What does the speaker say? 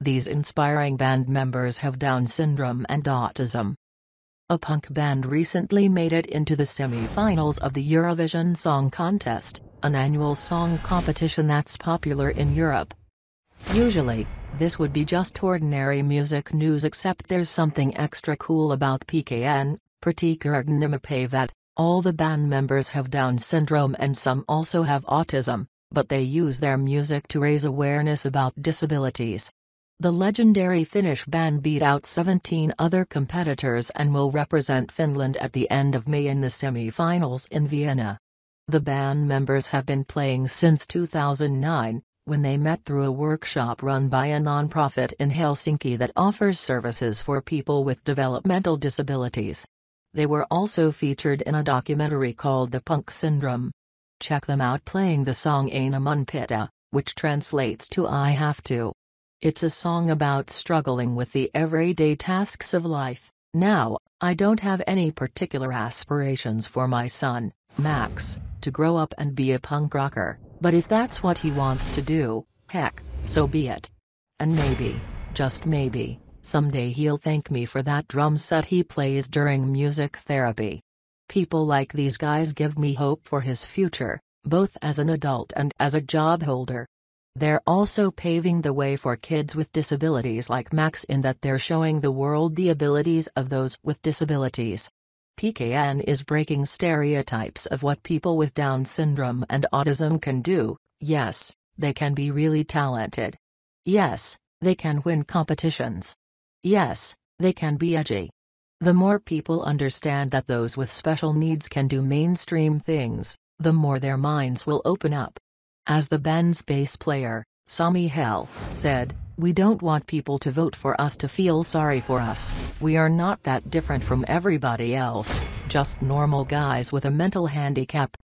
These inspiring band members have Down syndrome and autism. A punk band recently made it into the semi-finals of the Eurovision Song Contest, an annual song competition that's popular in Europe. Usually, this would be just ordinary music news, except there's something extra cool about PKN, Pertti Kurikan Nimipaivät. All the band members have Down syndrome and some also have autism, but they use their music to raise awareness about disabilities. The legendary Finnish band beat out 17 other competitors and will represent Finland at the end of May in the semi-finals in Vienna. The band members have been playing since 2009, when they met through a workshop run by a non-profit in Helsinki that offers services for people with developmental disabilities. They were also featured in a documentary called The Punk Syndrome. Check them out playing the song Aina Mun Pitää, which translates to I Have To. It's a song about struggling with the everyday tasks of life. Now, I don't have any particular aspirations for my son, Max, to grow up and be a punk rocker, but if that's what he wants to do, heck, so be it. And maybe, just maybe, someday he'll thank me for that drum set he plays during music therapy. People like these guys give me hope for his future, both as an adult and as a job holder. They're also paving the way for kids with disabilities like Max in that they're showing the world the abilities of those with disabilities. PKN is breaking stereotypes of what people with Down syndrome and autism can do. Yes, they can be really talented. Yes, they can win competitions. Yes, they can be edgy. The more people understand that those with special needs can do mainstream things, the more their minds will open up. As the band's bass player, Sami Hell, said, "We don't want people to vote for us to feel sorry for us. We are not that different from everybody else, just normal guys with a mental handicap."